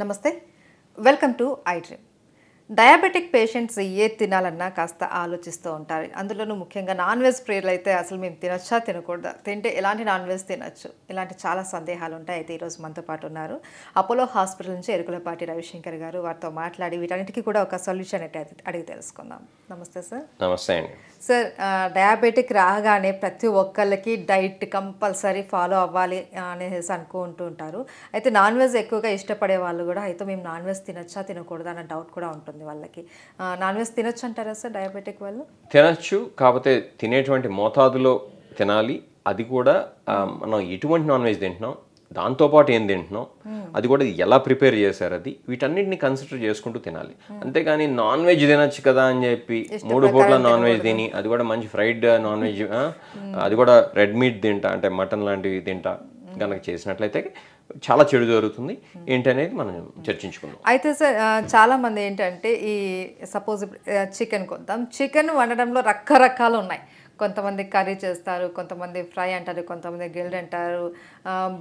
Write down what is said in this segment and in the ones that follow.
Namaste, welcome to iDream. Diabetic patients ye tinalanna kasta aalochistu untaru. Andulonu mukhyenga non-veg prayerlu aithe asalu mem tinachcha tinakodda. Tinte elanti non-veg tinachchu. Ilanti chala sandehalu untayi aithe ee roju manto paatu unnaru. Apollo hospital nunchi Erkulapati Ravishankar garu vartho maatladi vitanitiki kuda oka solution adigi telusukundam. Namaste sir. Namaste andi. Sir, diabetic raagane prati okkallaki diet compulsory follow avvali anese anukuntu untaru. Aithe non-veg ekkuvaga ishtapade vallu kuda aithe mem non-veg tinachcha tinakodda anna doubt kuda untundi. Non-veg తినొచ్చు అంటారా sir diabetic వాళ్ళు? తినొచ్చు, కాకపోతే తినేటువంటి మోతాదులో తినాలి. అది కూడా మనం ఎటువంటి నాన్ వెజ్ తింటున్నాం, దాంతోపాటు ఏం తింటున్నాం, అది కూడా ఎలా ప్రిపేర్ చేశారు, అది వీటన్నిటిని కన్సిడర్ చేసుకుంటూ తినాలి. అంతేగాని నాన్ వెజ్ తినొచ్చు కదా అని చెప్పి 3 పూట్ల నాన్ వెజ్ తిని, అది కూడా మంచి ఫ్రైడ్ నాన్ వెజ్, అది కూడా రెడ్ మీట్ తింటా అంటే మటన్ లాంటివి తింటా కనుక చేసినట్లయితే చాలా చెడు జరుగుతుంది. ఏంటనేది మనం చర్చించుకుందాం. అయితే సార్, చాలామంది ఏంటంటే ఈ సపోజ్ చికెన్ కొందాం, చికెన్ వండడంలో రకరకాలు ఉన్నాయి. కొంతమంది కర్రీ చేస్తారు, కొంతమంది ఫ్రై అంటారు, కొంతమంది గ్రిల్డ్ అంటారు,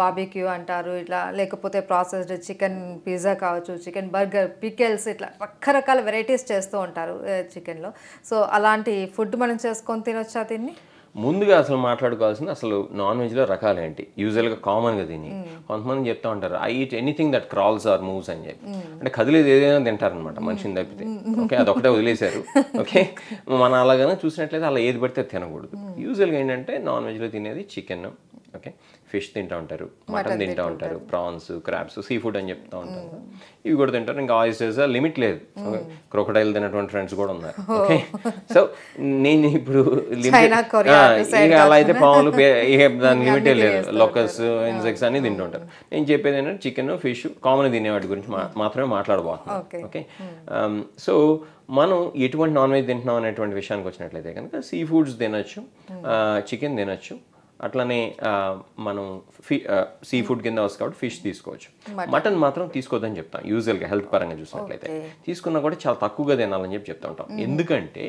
బార్బిక్యూ అంటారు, ఇట్లా లేకపోతే ప్రాసెస్డ్ చికెన్ పిజ్జా కావచ్చు, చికెన్ బర్గర్, పికెల్స్, ఇట్లా రకరకాల వెరైటీస్ చేస్తూ ఉంటారు చికెన్లో. సో అలాంటి ఫుడ్ మనం చేసుకొని తినొచ్చా? దీన్ని ముందుగా అసలు మాట్లాడుకోవాల్సింది అసలు నాన్ వెజ్లో రకాలు ఏంటి, యూజువల్గా కామన్గా తిని కొంతమంది చెప్తూ ఉంటారు, I eat anything that crawls or moves అని చెప్పి. అంటే కదిలేదు ఏదైనా తింటారనమాట మనిషిని తప్పితే. ఓకే, అదొకటే వదిలేశారు. ఓకే, మనం అలాగనే చూసినట్లయితే అలా ఏది పడితే తినకూడదు. యూజువల్గా ఏంటంటే నాన్ వెజ్లో తినేది చికెన్, ఓకే, ఫిష్ తింటూ ఉంటారు, మటన్ తింటూ ఉంటారు, ప్రాన్స్, క్రాబ్స్, సీ ఫుడ్ అని చెప్తూ ఉంటారు, ఇవి కూడా తింటారు. ఇంకా ఆయిస్టర్స్ లిమిట్ లేదు, క్రొకడైల్ తినటువంటి ఫ్రెండ్స్ కూడా ఉన్నారు. ఓకే, సో నేను ఇప్పుడు అలా అయితే పాములు దాని లిమిటే లేదు, లొకస్, ఇన్సెక్ట్స్ అన్ని తింటూ ఉంటారు. నేను చెప్పేది ఏంటంటే చికెన్, ఫిష్ కామన్ తినేవాటి గురించి మాత్రమే మాట్లాడబోతున్నాను. ఓకే, సో మనం ఎటువంటి నాన్ వెజ్ తింటున్నాం అనేటువంటి విషయానికి వచ్చినట్లయితే కనుక సీ ఫుడ్స్ తినచ్చు, చికెన్ తినచ్చు, అట్లానే మనం సీ ఫుడ్ కింద వస్తుంది కాబట్టి ఫిష్ తీసుకోవచ్చు. మటన్ మాత్రం తీసుకోవద్దని చెప్తాం. యూజువల్గా హెల్త్ పరంగా చూసినట్లయితే తీసుకున్నా కూడా చాలా తక్కువగా తినాలని చెప్పి చెప్తూ ఉంటాం. ఎందుకంటే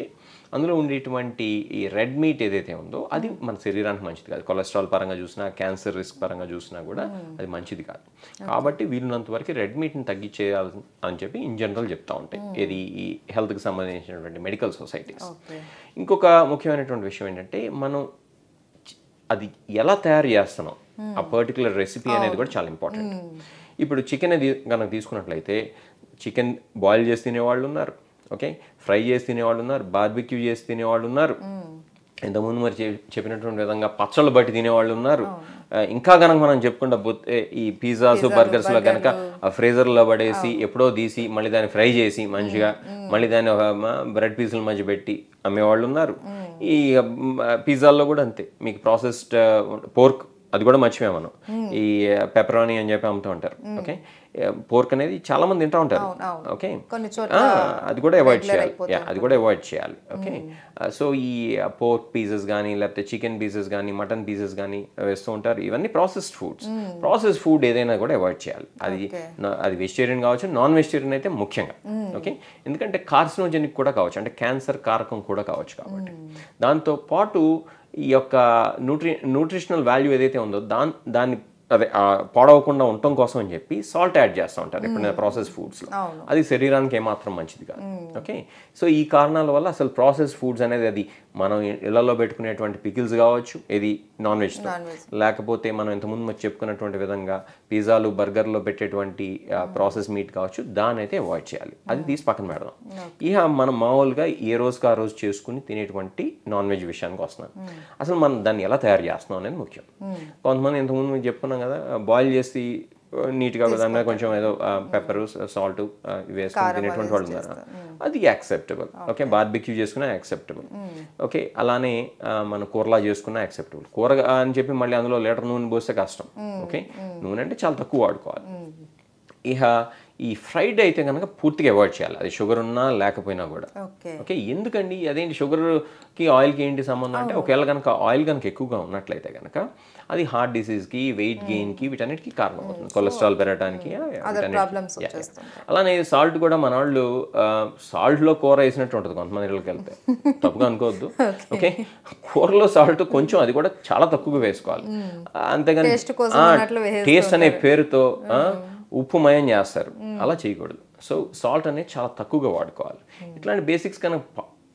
అందులో ఉండేటువంటి ఈ రెడ్ మీట్ ఏదైతే ఉందో అది మన శరీరానికి మంచిది కాదు. కొలెస్ట్రాల్ పరంగా చూసినా, క్యాన్సర్ రిస్క్ పరంగా చూసినా కూడా అది మంచిది కాదు. కాబట్టి వీలున్నంత వరకు రెడ్ మీట్ని తగ్గించేయాలి అని చెప్పి ఇన్ జనరల్ చెప్తూ ఉంటాయి, ఇది ఈ హెల్త్కి సంబంధించినటువంటి మెడికల్ సొసైటీస్. ఇంకొక ముఖ్యమైనటువంటి విషయం ఏంటంటే మనం అది ఎలా తయారు చేస్తున్నాం, ఆ పర్టికులర్ రెసిపీ అనేది కూడా చాలా ఇంపార్టెంట్. ఇప్పుడు చికెన్ కనుక తీసుకున్నట్లయితే చికెన్ బాయిల్ చేసి తినేవాళ్ళు ఉన్నారు, ఓకే, ఫ్రై చేసి తినేవాళ్ళు ఉన్నారు, బార్బిక్యూ చేసి తినేవాళ్ళు ఉన్నారు, ఇంతకుముందు మరి చెప్పినటువంటి విధంగా పచ్చళ్ళు బట్టి తినేవాళ్ళు ఉన్నారు. ఇంకా కనుక మనం చెప్పుకుంటా పోతే ఈ పిజ్జాస్, బర్గర్స్లో కనుక ఆ ఫ్రీజర్లో పడేసి ఎప్పుడో తీసి మళ్ళీ దాన్ని ఫ్రై చేసి మంచిగా మళ్ళీ దాన్ని ఒక బ్రెడ్ పీసుల మధ్య పెట్టి అమ్మేవాళ్ళు ఉన్నారు. ఈ పిజ్జాల్లో కూడా అంతే, మీకు ప్రాసెస్డ్ పోర్క్ అది కూడా మర్చిపోయాం మనం, ఈ పెపరానీ అని చెప్పి అమ్ముతూ ఉంటారు. ఓకే, పోర్క్ అనేది చాలా మంది తింటూ ఉంటారు. ఓకే, అది కూడా అవాయిడ్ చేయాలి, అది కూడా అవాయిడ్ చేయాలి. ఓకే, సో ఈ పోర్క్ పీసెస్ కానీ, లేకపోతే చికెన్ పీసెస్ కానీ, మటన్ పీసెస్ కానీ వేస్తూ ఉంటారు. ఇవన్నీ ప్రాసెస్డ్ ఫుడ్స్. ప్రాసెస్డ్ ఫుడ్ ఏదైనా కూడా అవాయిడ్ చేయాలి. అది వెజిటేరియన్ కావచ్చు, నాన్ వెజిటేరియన్ అయితే ముఖ్యంగా. ఓకే, ఎందుకంటే కార్సినోజెనిక్ కూడా కావచ్చు, అంటే క్యాన్సర్ కారకం కూడా కావచ్చు. కాబట్టి దాంతోపాటు ఈ యొక్క న్యూట్రిషనల్ వాల్యూ ఏదైతే ఉందో దాన్ని అదే పాడవకుండా ఉండటం కోసం అని చెప్పి సాల్ట్ యాడ్ చేస్తూ ఉంటారు ఎప్పుడైనా ప్రాసెస్ ఫుడ్స్లో. అది శరీరానికి ఏమాత్రం మంచిది కాదు. ఓకే, సో ఈ కారణాల వల్ల అసలు ప్రాసెస్ ఫుడ్స్ అనేది, అది మనం ఇళ్లలో పెట్టుకునేటువంటి పికిల్స్ కావచ్చు, ఇది నాన్ వెజ్తో, లేకపోతే మనం ఇంతకుముందు చెప్పుకున్నటువంటి విధంగా పిజ్జాలు, బర్గర్లో పెట్టేటువంటి ప్రాసెస్ మీట్ కావచ్చు, దాని అయితే అవాయిడ్ చేయాలి. అది తీసి పక్కన పెడదాం. ఇక మనం మామూలుగా ఏ రోజుకి ఆ రోజు చేసుకుని తినేటువంటి నాన్ వెజ్ విషయానికి వస్తున్నాం. అసలు మనం దాన్ని ఎలా తయారు చేస్తున్నాం అనేది ముఖ్యం. కొంతమంది ఇంతకుముందు చెప్పుకున్నాం కదా, బాయిల్ చేసి నీట్గా దాని కొంచెం ఏదో పెప్పర్, సాల్ట్ వేసుకుని తినేటువంటి వాళ్ళు ఉన్నారు. అది యాక్సెప్టబుల్. ఓకే, బార్బిక్యూ చేసుకున్నా యాక్సెప్టబుల్. ఓకే, అలానే మన కూరలా చేసుకున్నా యాక్సెప్టబుల్. కూర అని చెప్పి మళ్ళీ అందులో లీటర్ నూనె పోస్తే కష్టం. ఓకే, నూనె అంటే చాలా తక్కువ వాడుకోవాలి. ఇక ఈ ఫ్రైడ్ అయితే కనుక పూర్తిగా అవాయిడ్ చేయాలి, అది షుగర్ ఉన్నా లేకపోయినా కూడా. ఓకే, ఎందుకండి అదేంటి షుగర్కి ఆయిల్కి ఏంటి సంబంధం అంటే, ఒకవేళ కనుక ఆయిల్ కనుక ఎక్కువగా ఉన్నట్లయితే కనుక అది హార్ట్ డిసీజ్కి, వెయిట్ గెయిన్కి, వీటన్నిటికీ కారణం అవుతుంది, కొలెస్ట్రాల్ పెరగడానికి. అలానే సాల్ట్ కూడా మన వాళ్ళు సాల్ట్లో కూర వేసినట్టు ఉంటుంది కొంతమంది ఇళ్ళకి వెళ్తే, తప్పుగా అనుకోవద్దు. ఓకే, కూరలో సాల్ట్ కొంచెం, అది కూడా చాలా తక్కువగా వేసుకోవాలి. అంతేగాని టేస్ట్ అనే పేరుతో uppumayam chesaru ala cheyakudadu so salt ane chaala takkuga vadukoవాలి ఇట్లాంటి బేసిక్స్ కన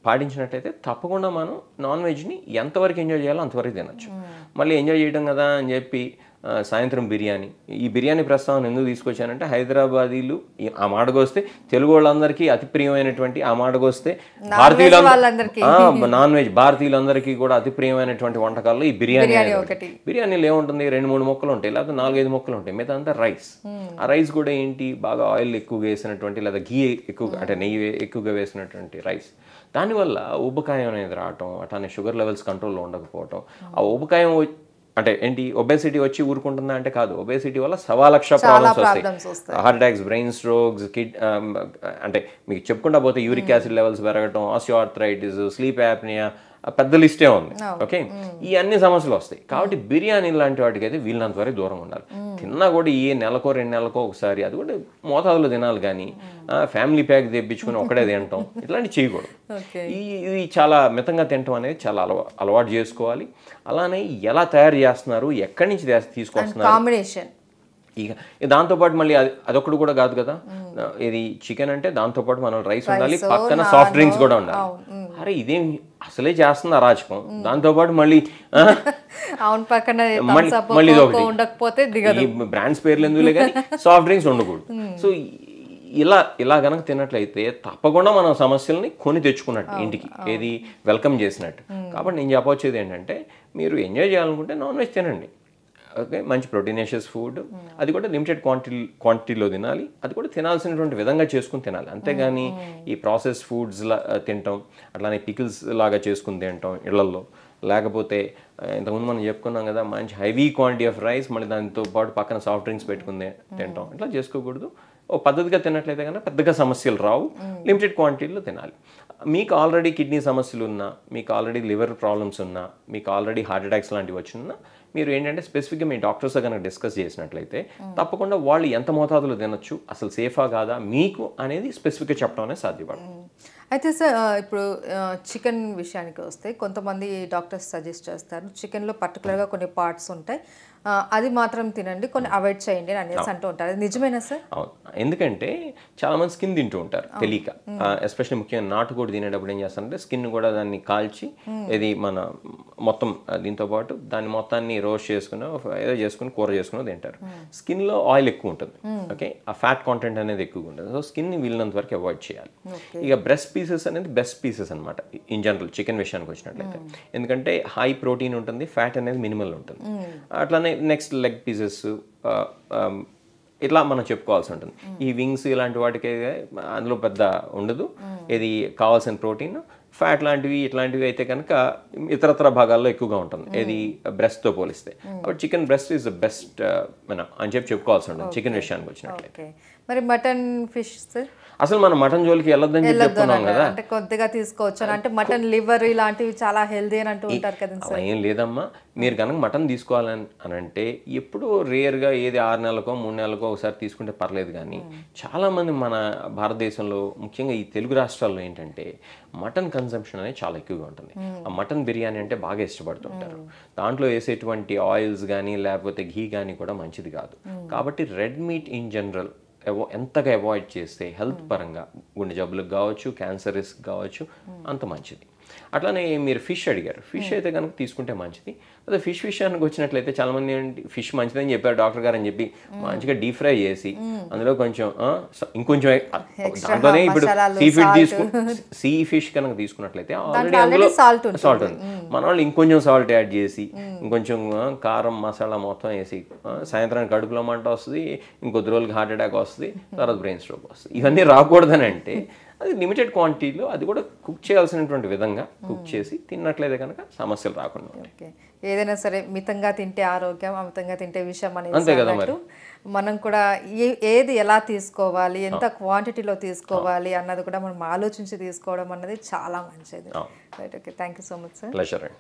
పాటించినట్లయితే తప్పకుండా మనం నాన్ వెజ్ ని ఎంత వరకు ఎంజాయ్ చేయాలో అంత వరకు తినొచ్చు మళ్ళీ ఎంజాయ్ చేయడం కదా అని చెప్పి సాయంత్రం బిర్యానీ ఈ బిర్యానీ ప్రస్తావన ఎందుకు తీసుకొచ్చానంటే హైదరాబాదీలు ఆ మాడగొస్తే తెలుగువాళ్ళందరికీ అతి ప్రియమైనటువంటి ఆ మాడగొస్తే భారతీయులందరికీ నాన్ వెజ్ భారతీయులందరికీ కూడా అతి ప్రియమైనటువంటి వంటకాల్లో ఈ బిర్యానీ ఒకటి బిర్యానీలో ఏముంటుంది 2-3 ముక్కలు ఉంటాయి లేకపోతే 4-5 ముక్కలు ఉంటాయి మిగతా అంతా రైస్ ఆ రైస్ కూడా ఏంటి బాగా ఆయిల్ ఎక్కువగా వేసినటువంటి లేదా ఘీ ఎక్కువగా అంటే నెయ్యి ఎక్కువగా వేసినటువంటి రైస్ దానివల్ల ఊబకాయం అనేది రావటం అట్లానే షుగర్ లెవెల్స్ కంట్రోల్లో ఉండకపోవటం ఆ ఊబకాయం అంటే ఏంటి ఒబేసిటీ వచ్చి ఊరుకుంటుందా అంటే కాదు ఒబేసిటీ వల్ల 1,00,000 ప్రాబ్లమ్స్ వస్తాయి హార్ట్ అటాక్స్ బ్రెయిన్ స్ట్రోక్స్ అంటే మీకు చెప్పుకుంటా పోతే యూరిక్ యాసిడ్ లెవెల్స్ పెరగటం ఆస్టియోఆర్థరైటిస్ స్లీప్ యాప్నియా పెద్ద లిస్టే ఉంది ఓకే ఈ అన్ని సమస్యలు వస్తాయి కాబట్టి బిర్యానీ లాంటి వాటికి అయితే వీళ్ళంత వరకు దూరం ఉండాలి తిన్నా కూడా ఏ నెలకో 2 నెలలకో ఒకసారి అది కూడా మోతాదులో తినాలి కానీ ఫ్యామిలీ ప్యాక్ తెప్పించుకుని ఒకటే తినటం ఇట్లాంటివి చేయకూడదు ఇది చాలా మితంగా తినటం అనేది చాలా అలవాటు చేసుకోవాలి అలానే ఎలా తయారు చేస్తున్నారు ఎక్కడి నుంచి తీసుకొస్తున్నారు ఇక దాంతోపాటు మళ్ళీ అదొక్కడు కూడా కాదు కదా ఇది చికెన్ అంటే దాంతోపాటు మనం రైస్ ఉండాలి పక్కన సాఫ్ట్ డ్రింక్స్ కూడా ఉండాలి అరే ఇదేం అసలే చేస్తుంది అరాచకం దాంతోపాటు మళ్ళీ మళ్ళీ ఈ బ్రాండ్స్ పేర్లు ఎందుకులే కానీ సాఫ్ట్ డ్రింక్స్ ఉండకూడదు సో ఇలా ఇలా కనుక తిన్నట్లయితే తప్పకుండా మనం సమస్యల్ని కొని తెచ్చుకున్నట్టు ఇంటికి ఏది వెల్కమ్ చేసినట్టు కాబట్టి నేను చెప్పొచ్చేది ఏంటంటే మీరు ఎంజాయ్ చేయాలనుకుంటే నాన్ వెజ్ తినండి ఓకే మంచి ప్రోటీనేషియస్ ఫుడ్ అది కూడా లిమిటెడ్ క్వాంటిటీలో తినాలి అది కూడా తినాల్సినటువంటి విధంగా చేసుకుని తినాలి అంతేగాని ఈ ప్రాసెస్ ఫుడ్స్ తినటం అట్లానే పికిల్స్ లాగా చేసుకుని తినటం ఇళ్లల్లో లేకపోతే ఇంతకుముందు మనం చెప్పుకున్నాం కదా మంచి హెవీ క్వాంటిటీ ఆఫ్ రైస్ మళ్ళీ దానితో పాటు పక్కన సాఫ్ట్ డ్రింక్స్ పెట్టుకుని తినటం ఇట్లా చేసుకోకూడదు ఓ పద్ధతిగా తినట్లయితే కన్నా పెద్దగా సమస్యలు రావు లిమిటెడ్ క్వాంటిటీలో తినాలి మీకు ఆల్రెడీ కిడ్నీ సమస్యలు ఉన్నా మీకు ఆల్రెడీ లివర్ ప్రాబ్లమ్స్ ఉన్నా మీకు ఆల్రెడీ హార్ట్ అటాక్స్ లాంటివి వచ్చినా మీరు ఏంటంటే స్పెసిఫిక్గా మీ డాక్టర్స్ కనుక డిస్కస్ చేసినట్లయితే తప్పకుండా వాళ్ళు ఎంత మోతాదులో తినొచ్చు అసలు సేఫా కాదా మీకు అనేది స్పెసిఫిక్గా చెప్పడం అనేది సాధ్యపడుతుంది అయితే సార్ ఇప్పుడు చికెన్ విషయానికి వస్తే కొంతమంది డాక్టర్స్ సజెస్ట్ చేస్తారు చికెన్లో పర్టికులర్గా కొన్ని పార్ట్స్ ఉంటాయి అది మాత్రం తినండి కొన్ని అవాయిడ్ చేయండి అనేసి అంటూ ఉంటారు నిజమేనా సార్ ఎందుకంటే చాలామంది స్కిన్ తింటూ ఉంటారు తెలియక ఎస్పెషల్లీ ముఖ్యంగా నాటుకోడి తినేటప్పుడు ఏం చేస్తారంటే స్కిన్ కూడా దాన్ని కాల్చి ఇది మన మొత్తం దీంతో పాటు దాని మొత్తాన్ని రోస్ట్ చేసుకుని ఏదో చేసుకుని కూర చేసుకుని తింటారు స్కిన్లో ఆయిల్ ఎక్కువ ఉంటుంది ఓకే ఆ ఫ్యాట్ కాంటెంట్ అనేది ఎక్కువగా ఉంటుంది సో స్కిన్ని వీళ్ళంత వరకు అవాయిడ్ చేయాలి ఇక బ్రెస్ట్ పీసెస్ అనేది బెస్ట్ పీసెస్ అనమాట ఇన్ జనరల్ చికెన్ విషయానికి వచ్చినట్లయితే ఎందుకంటే హై ప్రోటీన్ ఉంటుంది ఫ్యాట్ అనేది మినిమల్ ఉంటుంది అట్లానే నెక్స్ట్ లెగ్ పీసెస్ ఇట్లా మనం చెప్పుకోవాల్సి ఉంటుంది ఈ వింగ్స్ ఇలాంటి వాటికి అందులో పెద్ద ఉండదు ఇది కావాల్సిన ప్రోటీన్ ఫ్యాట్ లాంటివి ఇట్లాంటివి అయితే కనుక ఇతరతర భాగాల్లో ఎక్కువగా ఉంటుంది ఇది బ్రెస్ట్తో పోలిస్తే కాబట్టి chicken breast is the best మనం అని చెప్పుకోవాల్సి ఉంటుంది చికెన్ విషయానికి వచ్చినట్లయితే మరి మటన్ ఫిష్ అసలు మనం మటన్ జోలికి వెళ్ళొద్దని చెప్పి చెప్తున్నాం కదా అంటే కొద్దిగా తీసుకోవచ్చు అంటే మటన్ లివర్ ఇలాంటివి చాలా హెల్దీ అని అంటూ ఉంటారు కదా ఏం లేదమ్మా మీరు కనుక మటన్ తీసుకోవాలని అని అంటే ఎప్పుడూ రేర్గా ఏది 6 నెలలకో 3 నెలలకో ఒకసారి తీసుకుంటే పర్లేదు కానీ చాలామంది మన భారతదేశంలో ముఖ్యంగా ఈ తెలుగు రాష్ట్రాల్లో ఏంటంటే మటన్ కన్సంప్షన్ అనేది చాలా ఎక్కువగా ఉంటుంది ఆ మటన్ బిర్యానీ అంటే బాగా ఇష్టపడుతుంటారు దాంట్లో వేసేటువంటి ఆయిల్స్ కానీ లేకపోతే ఘీ కానీ కూడా మంచిది కాదు కాబట్టి రెడ్ మీట్ ఇన్ జనరల్ ఎంతగా అవాయిడ్ చేస్తే హెల్త్ పరంగా గుండె జబ్బులకు కావచ్చు క్యాన్సర్ రిస్క్ కావచ్చు అంత మంచిది అట్లానే మీరు ఫిష్ అడిగారు ఫిష్ అయితే కనుక తీసుకుంటే మంచిది అదే ఫిష్ విషయానికి వచ్చినట్లయితే చాలామంది ఏంటి ఫిష్ మంచిదని చెప్పారు డాక్టర్ గారు అని చెప్పి మంచిగా డీప్ ఫ్రై చేసి అందులో కొంచెం ఇంకొంచెం దాంట్లోనే ఇప్పుడు సీ ఫిష్ కనుక తీసుకున్నట్లయితే ఆల్రెడీ అందులో సాల్ట్ ఉంది మన వాళ్ళు ఇంకొంచెం సాల్ట్ యాడ్ చేసి ఇంకొంచెం కారం మసాలా మొత్తం వేసి సాయంత్రానికి కడుపులో మంట వస్తుంది ఇంకొద్ది రోజులకి హార్ట్ అటాక్ వస్తుంది తర్వాత బ్రెయిన్ స్ట్రోక్ వస్తుంది ఇవన్నీ రాకూడదని అంటే అది లిమిటెడ్ క్వాంటిటీలో అది కూడా కుక్ చేయాల్సినటువంటి విధంగా కుక్ చేసి తిన్నట్లయితే కనుక సమస్యలు రాకుండా ఉంటాయి ఏదైనా సరే మితంగా తింటే ఆరోగ్యం అమితంగా తింటే విషయం అనేది మనం కూడా ఏది ఎలా తీసుకోవాలి ఎంత క్వాంటిటీలో తీసుకోవాలి అన్నది కూడా మనం ఆలోచించి తీసుకోవడం అన్నది చాలా మంచిది right okay thank you so much sir pleasure